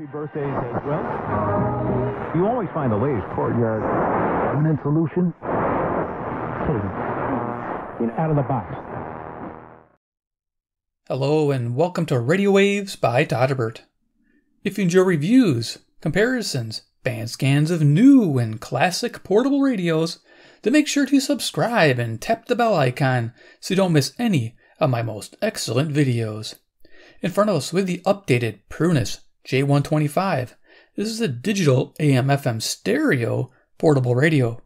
Happy birthdays as well. You always find the latest courtyard. Permanent solution? Kidding. Out of the box. Hello and welcome to Radio Waves by Todderbert. If you enjoy reviews, comparisons, band scans of new and classic portable radios, then make sure to subscribe and tap the bell icon so you don't miss any of my most excellent videos. In front of us with the updated Prunus J125. This is a digital AM/FM stereo portable radio.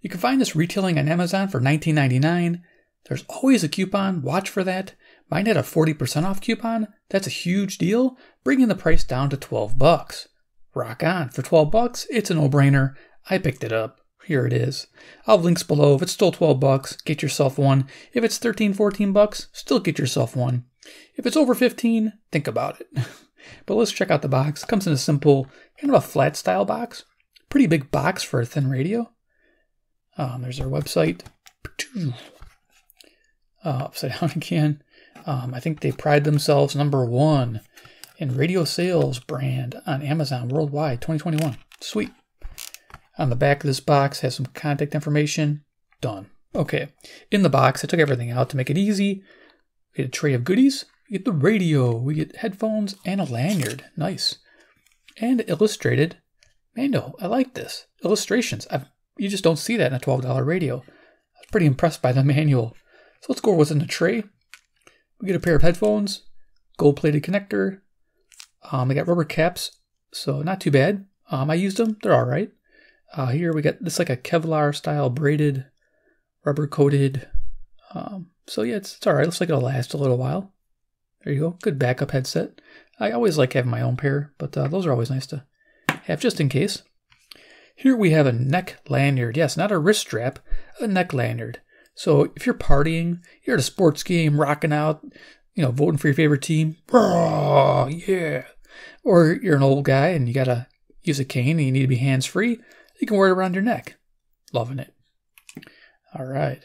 You can find this retailing on Amazon for $19.99. There's always a coupon, watch for that. Mine had a 40% off coupon. That's a huge deal, bringing the price down to $12. Rock on. For $12, it's a no-brainer. I picked it up. Here it is. I'll have links below. If it's still $12, get yourself one. If it's $13, $14, still get yourself one. If it's over $15, think about it. But let's check out the box. It comes in a simple, kind of a flat style box. Pretty big box for a thin radio. There's our website. Upside down again. I think they pride themselves #1 in radio sales brand on Amazon worldwide 2021. Sweet. On the back of this box has some contact information. Done. Okay. In the box, I took everything out to make it easy. We get a tray of goodies. We get the radio, we get headphones, and a lanyard. Nice. And illustrated manual. I like this. Illustrations. You just don't see that in a $12 radio. I was pretty impressed by the manual. So let's go over what's in the tray. We get a pair of headphones, gold-plated connector. They got rubber caps, so not too bad. I used them. They're all right. Here we got this like a Kevlar-style braided, rubber-coated. So yeah, it's all right. Looks like it'll last a little while. There you go. Good backup headset. I always like having my own pair, but those are always nice to have just in case. Here we have a neck lanyard. Yes, not a wrist strap, a neck lanyard. So if you're partying, you're at a sports game, rocking out, you know, voting for your favorite team. Oh, yeah. Or you're an old guy and you got to use a cane and you need to be hands-free. You can wear it around your neck. Loving it. All right.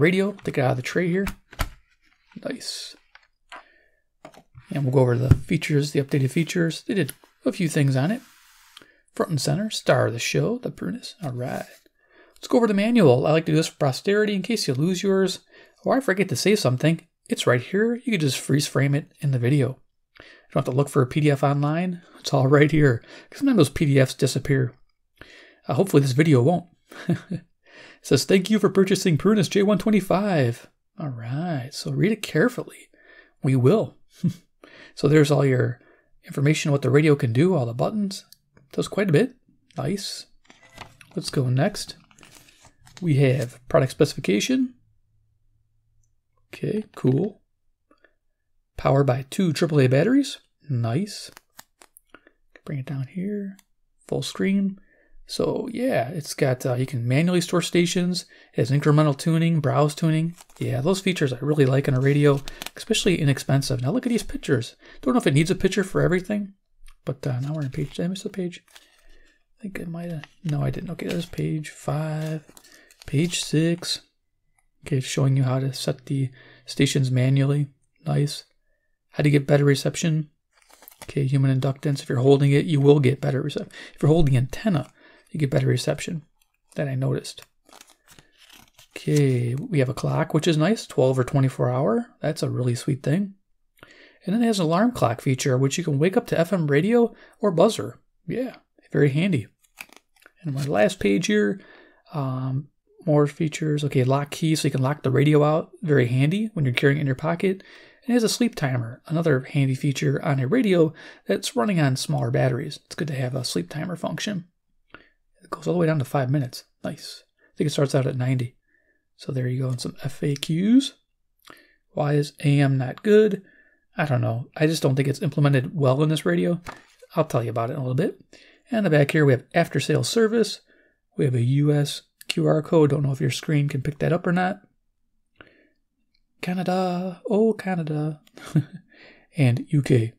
Radio, take it out of the tray here. Nice. And we'll go over the features, the updated features. They did a few things on it. Front and center, star of the show, the Prunus. All right. Let's go over the manual. I like to do this for posterity in case you lose yours or I forget to say something. It's right here. You can just freeze frame it in the video. You don't have to look for a PDF online. It's all right here. Sometimes those PDFs disappear. Hopefully this video won't. It says, thank you for purchasing Prunus J125. All right. So read it carefully. We will. So there's all your information, what the radio can do, all the buttons. It does quite a bit. Nice. Let's go next. We have product specification. Okay, cool. Powered by 2 AAA batteries. Nice. Bring it down here. Full screen. So yeah, it's got, you can manually store stations. It has incremental tuning, browse tuning. Yeah, those features I really like on a radio, especially inexpensive. Now look at these pictures. Don't know if it needs a picture for everything, but now we're on page, did I miss the page? I think I might have, no I didn't. Okay, that's page 5, page 6. Okay, it's showing you how to set the stations manually. Nice. How to get better reception. Okay, human inductance. If you're holding it, you will get better reception. If you're holding the antenna, you get better reception. That I noticed. Okay, we have a clock, which is nice. 12 or 24 hour. That's a really sweet thing. And then it has an alarm clock feature, which you can wake up to FM radio or buzzer. Yeah, very handy. And my last page here, more features. Okay, lock key, so you can lock the radio out. Very handy when you're carrying it in your pocket. And it has a sleep timer, another handy feature on a radio that's running on smaller batteries. It's good to have a sleep timer function. It goes all the way down to 5 minutes. Nice. I think it starts out at 90. So there you go. And some FAQs. Why is AM not good? I don't know. I just don't think it's implemented well in this radio. I'll tell you about it in a little bit. And in the back here, we have after-sales service. We have a US QR code. Don't know if your screen can pick that up or not. Canada. Oh, Canada. And UK.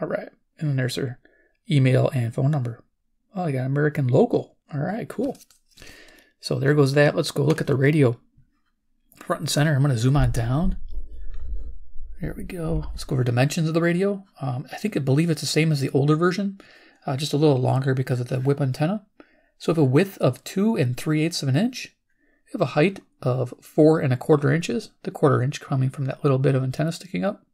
All right. And then there's their email and phone number. Oh, I got American local. All right, cool. So there goes that. Let's go look at the radio. Front and center. I'm going to zoom on down. There we go. Let's go over dimensions of the radio. I believe it's the same as the older version, just a little longer because of the whip antenna. So we have a width of 2 3/8 of an inch. We have a height of 4 1/4 inches, the quarter inch coming from that little bit of antenna sticking up.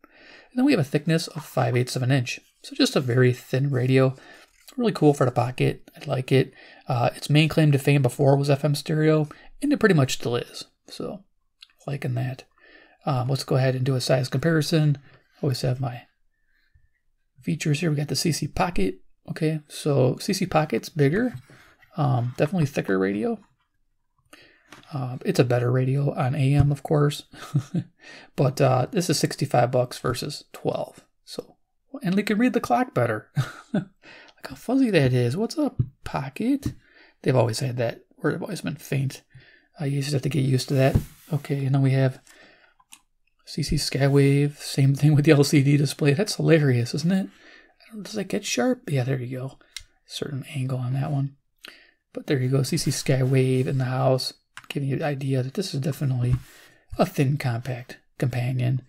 And then we have a thickness of 5/8 of an inch. So just a very thin radio. Really cool for the pocket. I like it. Its main claim to fame before was FM stereo, and it pretty much still is. So liking that. Let's go ahead and do a size comparison. Always have my features here. We got the CC Pocket. Okay, so CC Pocket's bigger, definitely thicker radio. It's a better radio on AM, of course, but this is $65 versus 12. So, and we can read the clock better. Look how fuzzy that is. What's up, Pocket? They've always had that, or they've always been faint. You just have to get used to that. Okay, and then we have CC Skywave. Same thing with the LCD display. That's hilarious, isn't it? Does that get sharp? Yeah, there you go. Certain angle on that one. But there you go, CC Skywave in the house, giving you the idea that this is definitely a thin, compact companion.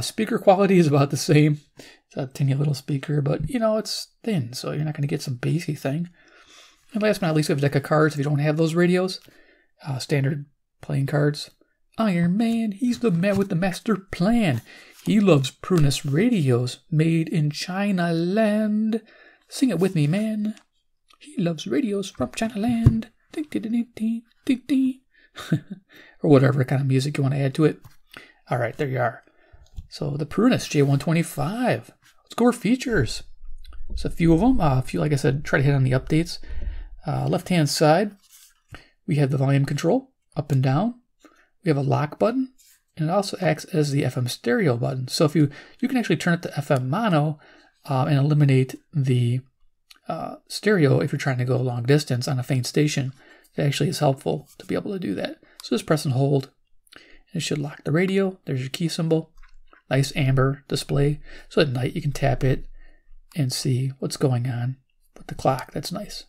Speaker quality is about the same. It's a tiny little speaker, but, you know, it's thin, so you're not going to get some bassy thing. And last but not least, we have a deck of cards. If you don't have those radios, standard playing cards. Iron Man, he's the man with the master plan. He loves Prunus radios made in China land. Sing it with me, man. He loves radios from China land. Ding, ding, ding, ding, ding, ding. Or whatever kind of music you want to add to it. All right, there you are. So the Prunus J125. Let's go over features. There's a few of them. Like I said, try to hit on the updates. Left-hand side, we have the volume control, up and down. We have a lock button, and it also acts as the FM stereo button. So if you can actually turn it to FM mono and eliminate the stereo if you're trying to go long distance on a faint station. It actually is helpful to be able to do that. So just press and hold, and it should lock the radio. There's your key symbol. Nice amber display. So at night you can tap it and see what's going on with the clock. That's nice.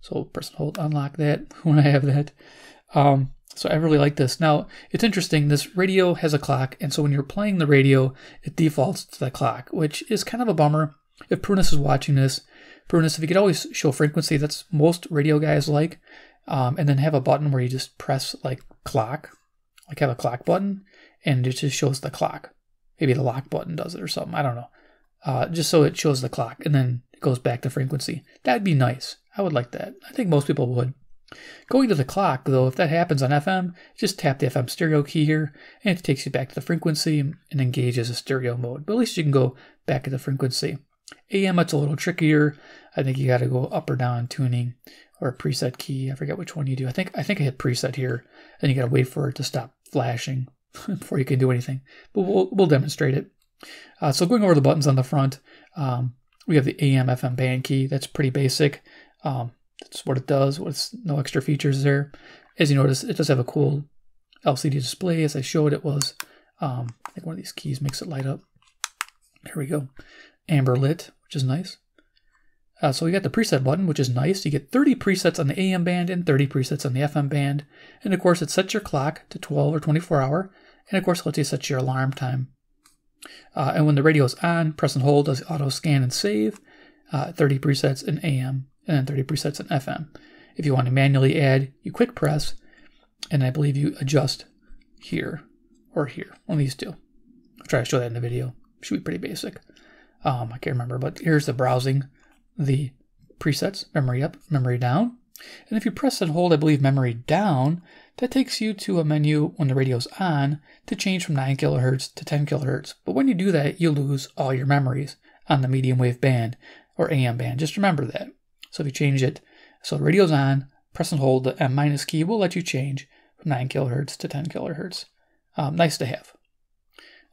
So press and hold, unlock that when I have that. So I really like this. Now, it's interesting, this radio has a clock, and so when you're playing the radio, it defaults to the clock, which is kind of a bummer. If Prunus is watching this, Prunus, if you could always show frequency, that's most radio guys like, and then have a button where you just press like clock, like have a clock button, and it just shows the clock. Maybe the lock button does it or something, I don't know. Just so it shows the clock, and then it goes back to frequency. That'd be nice. I would like that. I think most people would. Going to the clock, though, if that happens on FM, just tap the FM stereo key here, and it takes you back to the frequency and engages a stereo mode. But at least you can go back to the frequency. AM, that's a little trickier. I think you got to go up or down tuning or preset key. I forget which one you do. I think I hit preset here, and you got to wait for it to stop flashing before you can do anything. But we'll demonstrate it. So going over the buttons on the front, we have the AM, FM band key. That's pretty basic. That's what it does. It's no extra features there. As you notice, it does have a cool LCD display. As I showed, it was, I think one of these keys makes it light up. There we go. Amber lit, which is nice. So we got the preset button, which is nice. You get 30 presets on the AM band and 30 presets on the FM band. And of course, it sets your clock to 12 or 24 hour. And of course, it lets you set your alarm time. And when the radio is on, press and hold does auto scan and save. 30 presets in AM. And then 30 presets on FM. If you want to manually add, you quick press, and I believe you adjust here or here, one of these two. I'll try to show that in the video. Should be pretty basic. I can't remember, but here's the browsing, the presets, memory up, memory down. And if you press and hold, I believe memory down, that takes you to a menu when the radio's on to change from 9 kilohertz to 10 kilohertz. But when you do that, you lose all your memories on the medium wave band or AM band. Just remember that. So if you change it, so the radio's on, press and hold the M minus key will let you change from 9 kilohertz to 10 kilohertz. Nice to have.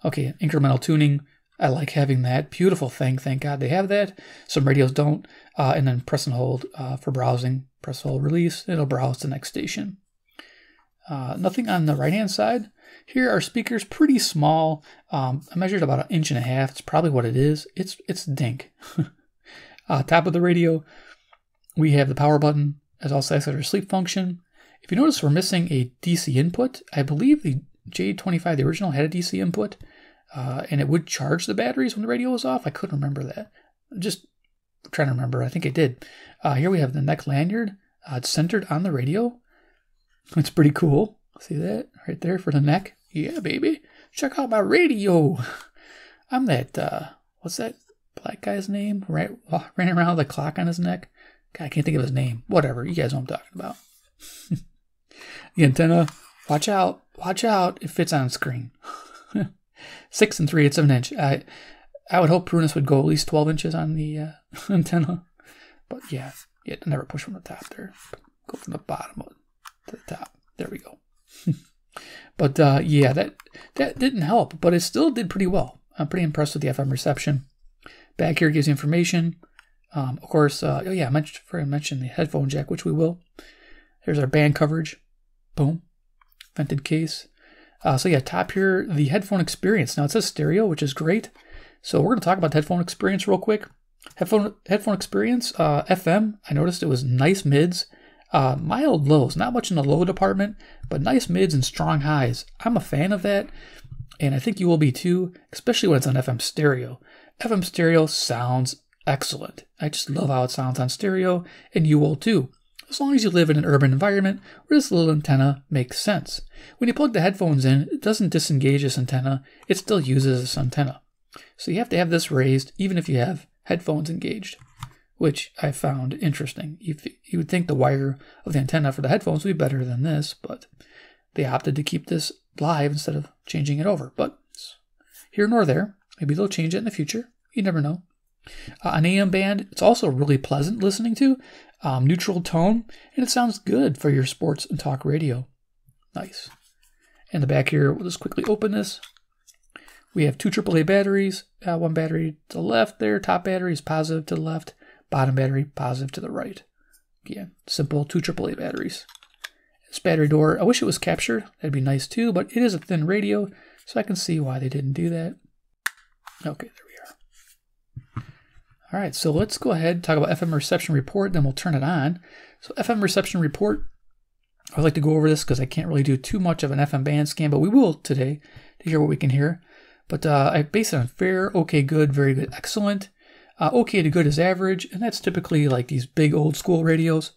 Okay, incremental tuning. I like having that. Beautiful thing. Thank God they have that. Some radios don't. And then press and hold for browsing. Press hold release. It'll browse the next station. Nothing on the right-hand side. Here are speakers, pretty small. I measured about 1.5 inches. It's probably what it is. It's dink. Top of the radio. We have the power button as also acts as our sleep function. If you notice, we're missing a DC input. I believe the J25, the original, had a DC input. and it would charge the batteries when the radio was off. I couldn't remember that. I'm just trying to remember. I think it did. Here we have the neck lanyard. It's centered on the radio. It's pretty cool. See that right there for the neck? Yeah, baby. Check out my radio. I'm that, what's that black guy's name? Right, ran around with a clock on his neck. God, I can't think of his name. Whatever. You guys know what I'm talking about. The antenna. Watch out. Watch out. It fits on screen. 6 3/8 of an inch. I would hope Prunus would go at least 12 inches on the antenna. But yeah, never push from the top there. Go from the bottom to the top. There we go. But yeah, that didn't help, but it still did pretty well. I'm pretty impressed with the FM reception. Back here gives you information. Of course, oh yeah, I mentioned the headphone jack, which we will. Here's our band coverage. Boom. Vented case. So yeah, top here, the headphone experience. Now it says stereo, which is great. So we're going to talk about the headphone experience real quick. Headphone experience, FM, I noticed it was nice mids, mild lows, not much in the low department, but nice mids and strong highs. I'm a fan of that, and I think you will be too, especially when it's on FM stereo. FM stereo sounds excellent. I just love how it sounds on stereo, and you will too. As long as you live in an urban environment where this little antenna makes sense. When you plug the headphones in, it doesn't disengage this antenna, it still uses this antenna. So you have to have this raised even if you have headphones engaged, which I found interesting. You would think the wire of the antenna for the headphones would be better than this, but they opted to keep this live instead of changing it over. But here nor there, maybe they'll change it in the future. You never know. An AM band, it's also really pleasant listening to. Neutral tone, and it sounds good for your sports and talk radio. Nice. In the back here, we'll just quickly open this. We have 2 AAA batteries, one battery to the left there, top battery is positive to the left, bottom battery positive to the right. Again, simple 2 AAA batteries. This battery door, I wish it was captured, that'd be nice too, but it is a thin radio, so I can see why they didn't do that. Okay, there we are. All right, so let's go ahead and talk about FM reception report, then we'll turn it on. So FM reception report, I'd like to go over this because I can't really do too much of an FM band scan, but we will today to hear what we can hear. But I base it on fair, okay, good, very good, excellent. Okay to good is average, and that's typically like these big old school radios.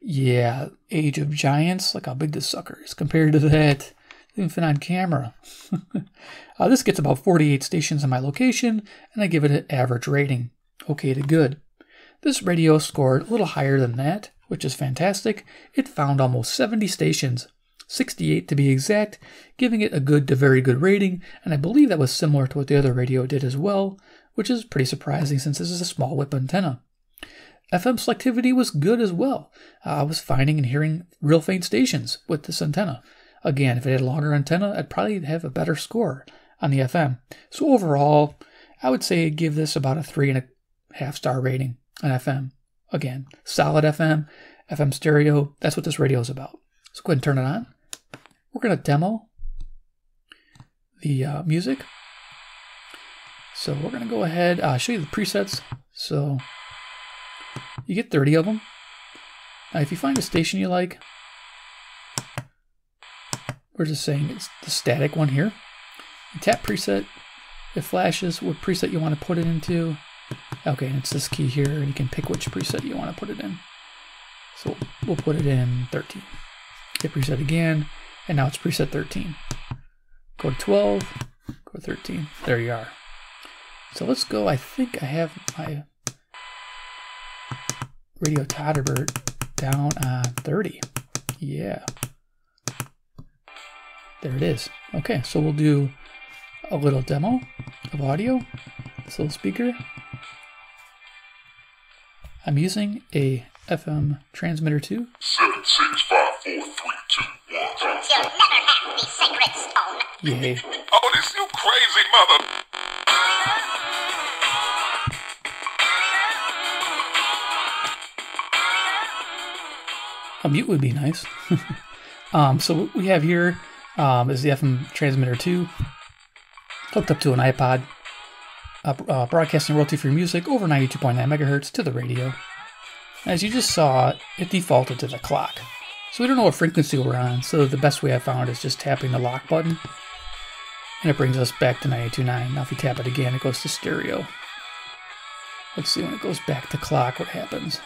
Yeah, Age of Giants, look how big this sucker is compared to that. Didn't fit on camera. This gets about 48 stations in my location, and I give it an average rating, okay to good. This radio scored a little higher than that, which is fantastic. It found almost 70 stations. 68 to be exact, giving it a good to very good rating, and I believe that was similar to what the other radio did as well, which is pretty surprising since this is a small whip antenna. FM selectivity was good as well. I was finding and hearing real faint stations with this antenna. Again, if it had a longer antenna, I'd probably have a better score on the FM. So overall, I would say I'd give this about a 3.5-star rating on FM. Again, solid FM, FM stereo, that's what this radio is about. Let's go ahead and turn it on. We're going to demo the music. So we're going to go ahead, show you the presets. So you get 30 of them. If you find a station you like, we're just saying it's the static one here. You tap preset, it flashes what preset you want to put it into. Okay, and it's this key here, and you can pick which preset you want to put it in. So we'll put it in 13. Hit preset again. And now it's preset 13. Go to 12, go to 13. There you are. So let's go. I think I have my radio Todderbert down on 30. Yeah. There it is. Okay, so we'll do a little demo of audio. This little speaker. I'm using a FM transmitter too. 7, 6, 5, 4, 3, 2, 1. You'll never have the sacred stone. Yay. Oh, this you crazy mother. A mute would be nice. So what we have here is the FM transmitter 2 hooked up to an iPod, broadcasting royalty-free music over 92.9 megahertz to the radio. As you just saw, it defaulted to the clock. So we don't know what frequency we're on, so the best way I found is just tapping the lock button. And it brings us back to 92.9. Now if we tap it again, it goes to stereo. Let's see when it goes back to clock what happens.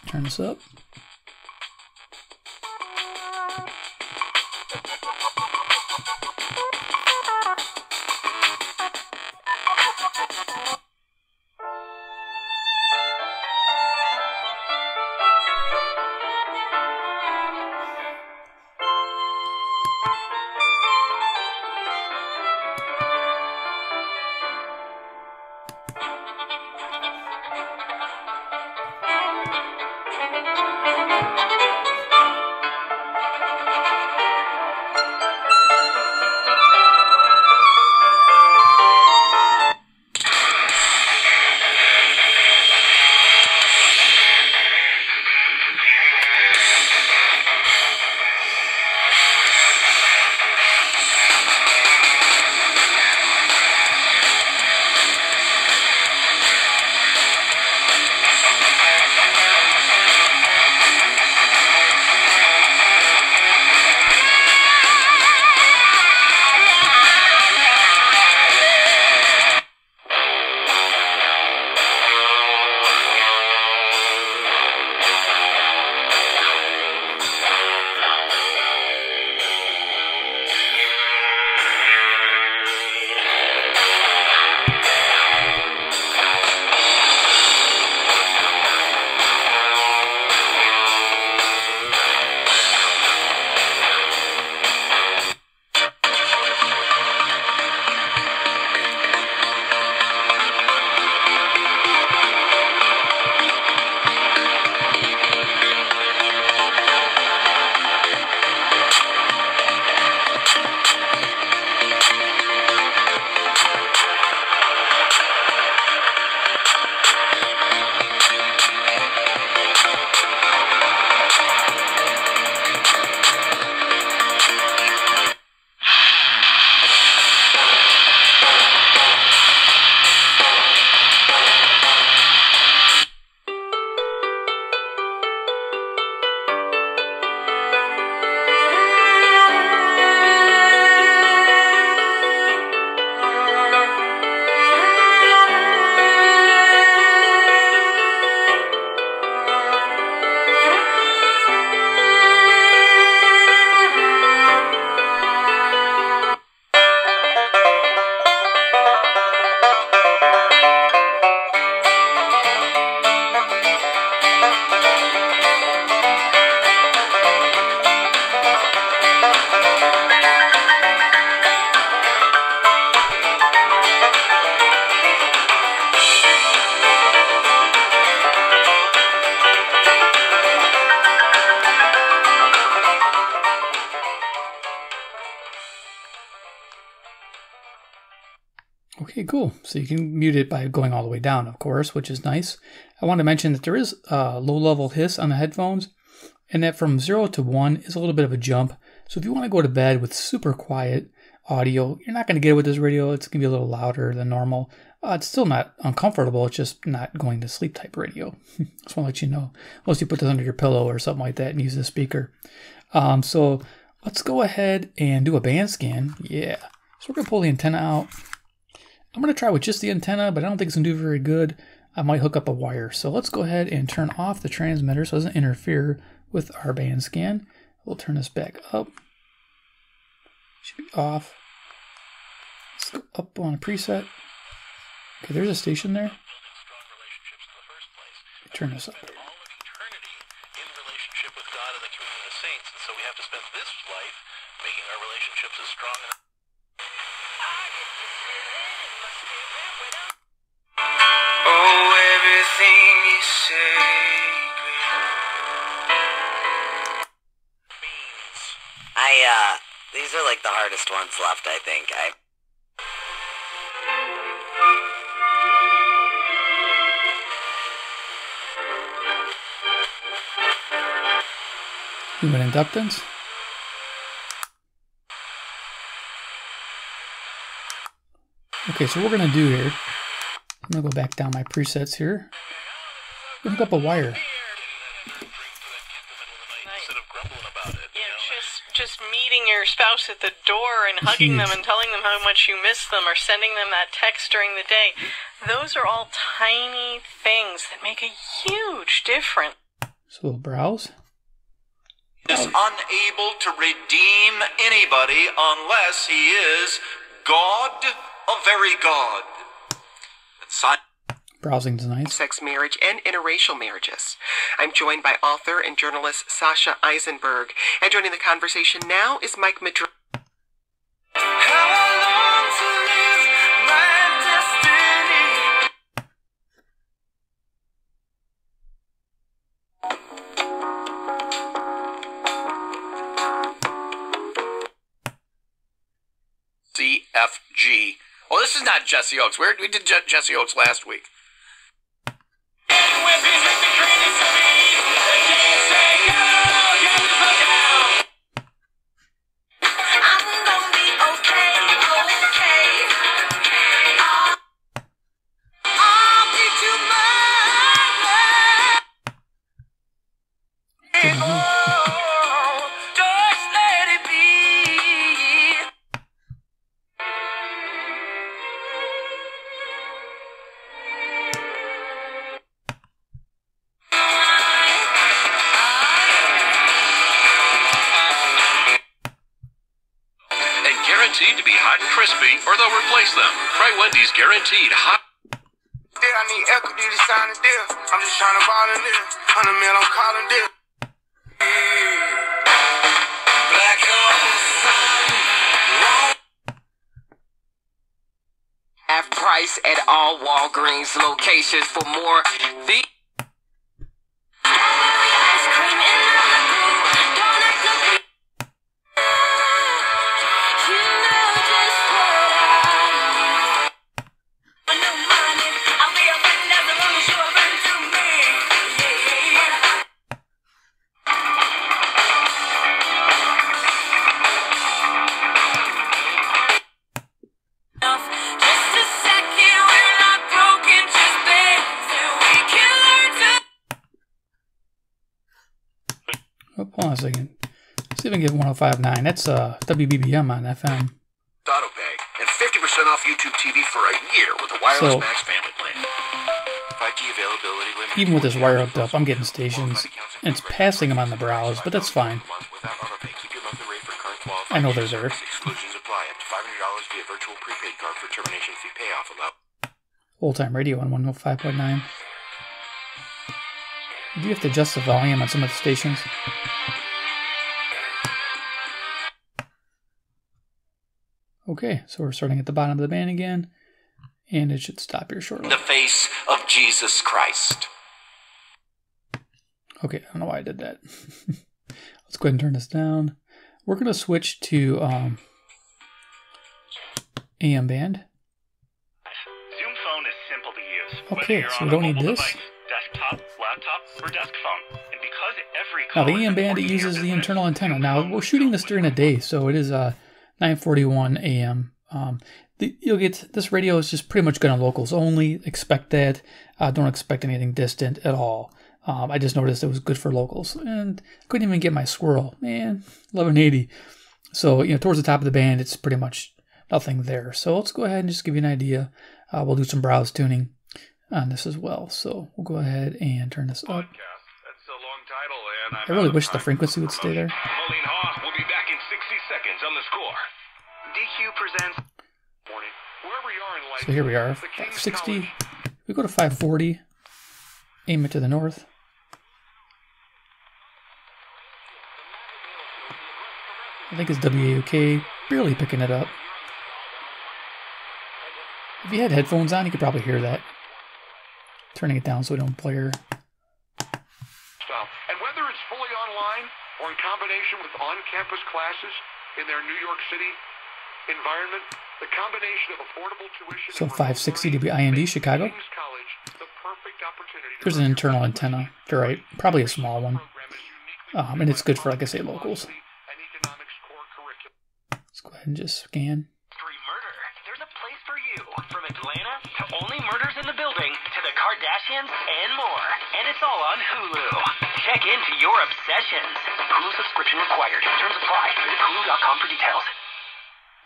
Should turn this up. Okay, cool. So you can mute it by going all the way down, of course, which is nice. I want to mention that there is low-level hiss on the headphones, and that from 0 to 1 is a little bit of a jump. So if you want to go to bed with super quiet audio, you're not going to get it with this radio. It's going to be a little louder than normal. It's still not uncomfortable. It's just not going to sleep type radio. Just want to let you know. Unless you put this under your pillow or something like that and use the speaker. So let's go ahead and do a band scan. Yeah. So we're going to pull the antenna out. I'm going to try with just the antenna, but I don't think it's going to do very good. I might hook up a wire. So let's go ahead and turn off the transmitter so it doesn't interfere with our band scan. We'll turn this back up. Should be off. Let's go up on a preset. Okay, there's a station there. Turn this up. These are like the hardest ones left, I think. Human inductance. Okay, so what we're gonna do here, I'm gonna go back down my presets here. I'm gonna hook up a wire. Instead of grumbling about it. Yeah, your spouse at the door and hugging them and telling them how much you miss them or sending them that text during the day. Those are all tiny things that make a huge difference. So we'll browse. Is unable to redeem anybody unless he is God, a very God. Browsing tonight. Sex marriage and interracial marriages. I'm joined by author and journalist Sasha Eisenberg. And joining the conversation now is Mike Madrid. CFG. Oh, this is not Jesse Oakes. We did Jesse Oakes last week. Guaranteed hot. I need equity to sign a deal. I'm just trying to buy a nigga. 100 mil, I'm calling deal. Black hole. Half price at all Walgreens locations for more. The give 105.9. That's WBBM on FM. Auto pay and 50% off YouTube TV for a year with a wireless so, Max family plan. 5G availability limit. Even with this wire hooked up, I'm getting stations, and it's passing them on the browse, but that's fine. I know there's errors. Exclusions apply. Up to $500 via virtual prepaid card for termination fee payoff allowed. Old time radio on 105.9. Do you have to adjust the volume on some of the stations? Okay, so we're starting at the bottom of the band again, and it should stop here shortly. The face of Jesus Christ. Okay, I don't know why I did that. Let's go ahead and turn this down. We're going to switch to AM band. Zoom phone is simple to use. Okay, so we don't need this. Device, desktop, laptop, or desk phone. And because every now, the AM band uses the internal antenna. Now, we're shooting this during the day, so it is a 9:41 a.m. You'll get this radio is just pretty much good on locals only. Expect that. Don't expect anything distant at all. I just noticed it was good for locals, and I couldn't even get my swirl. Man, 1180. So towards the top of the band, it's pretty much nothing there. So let's go ahead and just give you an idea. We'll do some browse tuning on this as well. So we'll go ahead and turn this up. That's a long title, and I really wish the frequency would stay there. On the score. DQ presents. Morning. Wherever you are in life, so here we are, 560. We go to 540. Aim it to the north. I think it's WAUK. Barely picking it up. If you had headphones on, you could probably hear that. Turning it down so we don't blare. And whether it's fully online or in combination with on-campus classes, in their New York City environment, the combination of affordable tuition. So 560 WIND Chicago. There's an internal antenna. You're right, probably a small one, and it's good for, like I say, locals. Let's go ahead and just scan. Murder. There's a place for you, from Atlanta to only murders in the building to the Kardashians and more. And it's all on Hulu. Check into your obsessions. Hulu subscription required. Terms apply. Visit Hulu.com for details.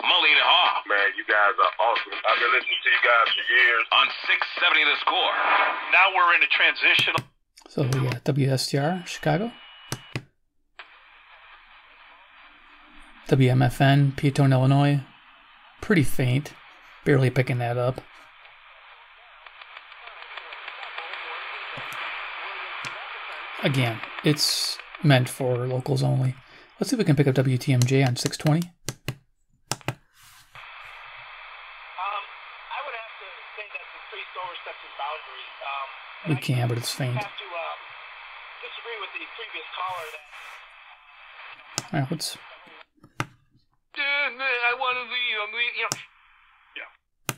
Mullied Hall. Man, you guys are awesome. I've been listening to you guys for years. On 670 The Score. Now we're in a transitional. So we got WSTR, Chicago. WMFN, Peatone, Illinois. Pretty faint. Barely picking that up. Again, it's meant for locals only. Let's see if we can pick up WTMJ on 620. I would have to say that's the three solar reception boundary. We can, but it's faint. I have to disagree with the previous caller. All right, let's... I want to leave,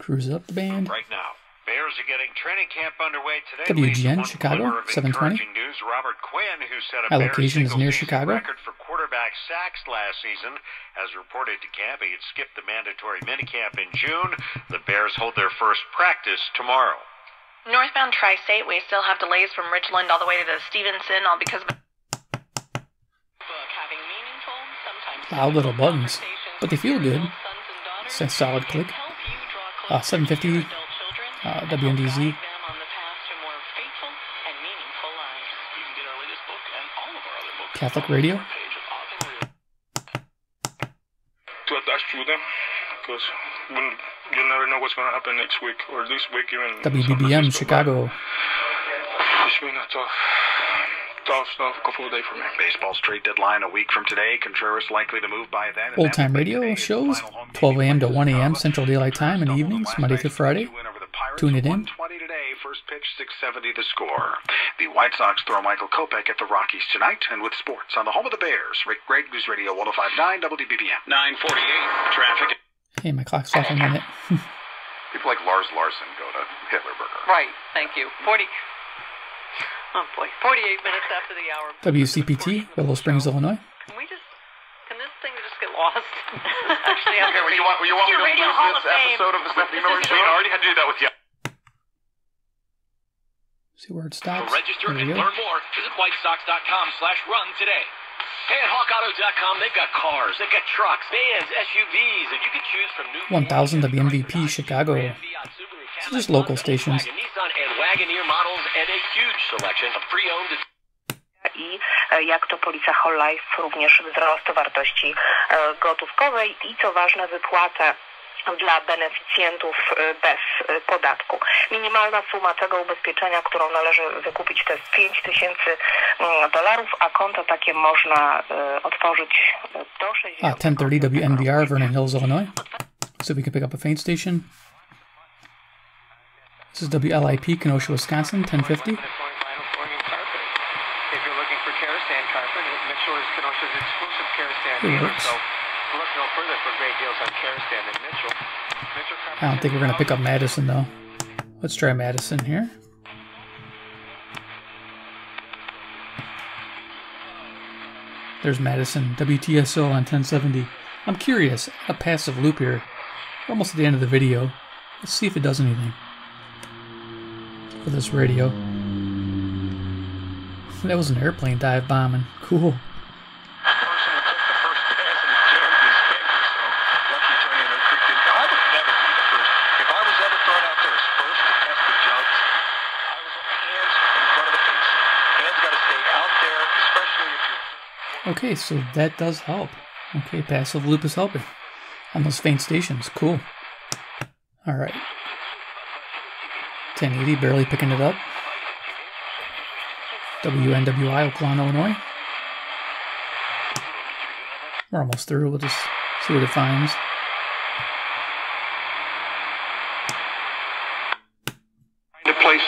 Cruise up the band. Right now. Bears are getting training camp underway today. WGN, Chicago, 720. News, Robert Quinn, who set a location is near Chicago. Record for quarterback sacks last season. As reported to Gabby, it skipped the mandatory minicamp in June. The Bears hold their first practice tomorrow. Northbound Tri-State, we still have delays from Richland all the way to the Stevenson, all because of... Loud little buttons, but they feel good. It's a solid click. 750... WMDZ. Catholic radio. Well, that's true then, because you never know what's going to happen next week or this week even. WBBM Chicago. It's been a tough couple of days for me. Baseball's trade deadline a week from today. Contreras likely to move by then. Old time radio shows 12 a.m. to 1 a.m. Central Daylight Time and evenings Monday through Friday. Tune it in. 120 today, first pitch, 670 The Score. The White Sox throw Michael Kopech at the Rockies tonight, and with sports on the home of the Bears, Rick Gregg, News Radio 105.9 WBBM. 948, traffic. Hey, my clock's off a minute. People like Lars Larson go to Hitlerburger. Right, thank you. 48 minutes after the hour. WCPT, Willow Springs, Illinois. Get lost. Actually, okay, when you want me to leave this episode of the Stephanie Miller Show, I already had to do that with you. See where it stops. Register and learn more. Visit WhiteSox.com/run today. Hey, at HawkAuto.com, they've got cars, they've got trucks, vans, SUVs, and you can choose from new 1,000 WMVP Chicago. So just local stations. Nissan and Wagoneer models and a huge selection of pre-owned. I jak to policja Whole Life, również wzrost wartości gotówkowej I co ważne wypłata dla beneficjentów bez podatku. Minimalna suma tego ubezpieczenia, którą należy wykupić to jest $5,000, a konto takie można otworzyć do 60. 1030 WNBR, Vernon Hills, Illinois. So we can pick up a faint station. This is WLIP, Kenosha, Wisconsin, 1050. I don't think we're going to pick up Madison, though. Let's try Madison here. There's Madison, WTSO on 1070. I'm curious, a passive loop here. We're almost at the end of the video. Let's see if it does anything for this radio. That was an airplane dive bombing. Cool. Okay, so that does help. Okay, passive loop is helping on those faint stations. Cool. All right. 1080, barely picking it up. WNWI, Oaklawn, Illinois. We're almost through. We'll just see what it finds.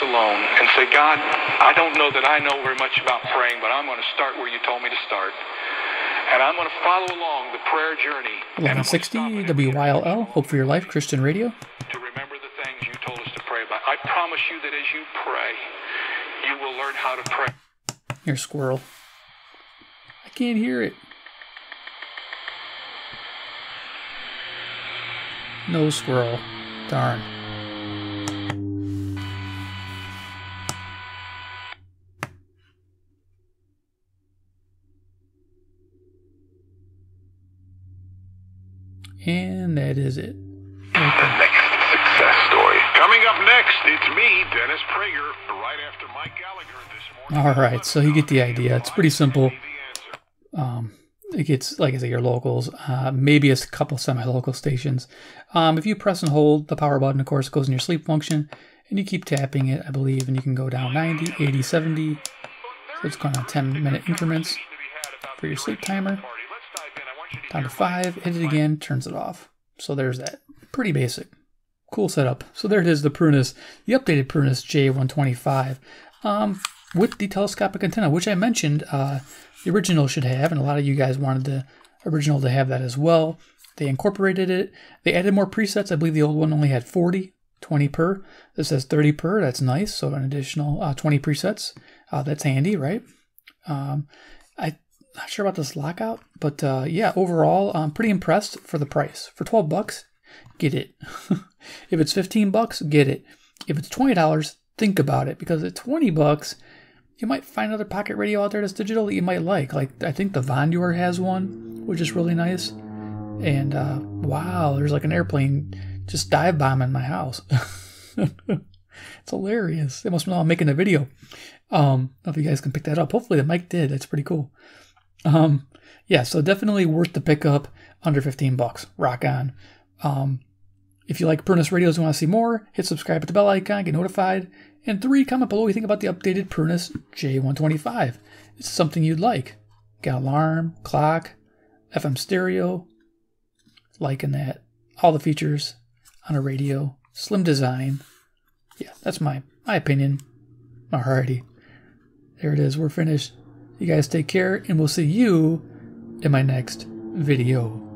Alone and say, God, I don't know that I know very much about praying, but I'm going to start where you told me to start, and I'm going to follow along the prayer journey. 1160 WYLL, Hope for Your Life Christian Radio. To remember the things you told us to pray about. I promise you that as you pray, you will learn how to pray. Your squirrel. I can't hear it. No squirrel. Darn. And that is it. The next success story. Coming up next, it's me, Dennis Prager, right after Mike Gallagher this morning. All right, so you get the idea. It's pretty simple. It gets, like I say, your locals, maybe a couple semi-local stations. If you press and hold the power button, of course, it goes in your sleep function, and you keep tapping it, I believe, and you can go down 90, 80, 70. So it's going on 10-minute increments for your sleep timer. Down to 5, hit it again, turns it off. So there's that. Pretty basic. Cool setup. So there it is, the Prunus, the updated Prunus J125 with the telescopic antenna, which I mentioned the original should have, and a lot of you guys wanted the original to have that as well. They incorporated it. They added more presets. I believe the old one only had 40, 20 per. This has 30 per. That's nice. So an additional 20 presets. That's handy, right? I'm not sure about this lockout, but yeah, overall, I'm pretty impressed for the price. For $12, get it. If it's $15, get it. If it's $20, think about it, because at $20, you might find another pocket radio out there that's digital that you might like. Like, I think the Vonduer has one, which is really nice. And wow, there's like an airplane just dive bombing my house. It's hilarious. They must know I'm making a video. I don't know if you guys can pick that up. Hopefully the mic did. That's pretty cool. Yeah, so definitely worth the pickup under $15. Rock on. If you like Prunus radios and want to see more, hit subscribe at the bell icon, get notified. And 3, comment below what you think about the updated Prunus J125. It's something you'd like. Got alarm, clock, FM stereo, liking that. All the features on a radio. Slim design. Yeah, that's my opinion. Alrighty. There it is. We're finished. You guys take care, and we'll see you in my next video.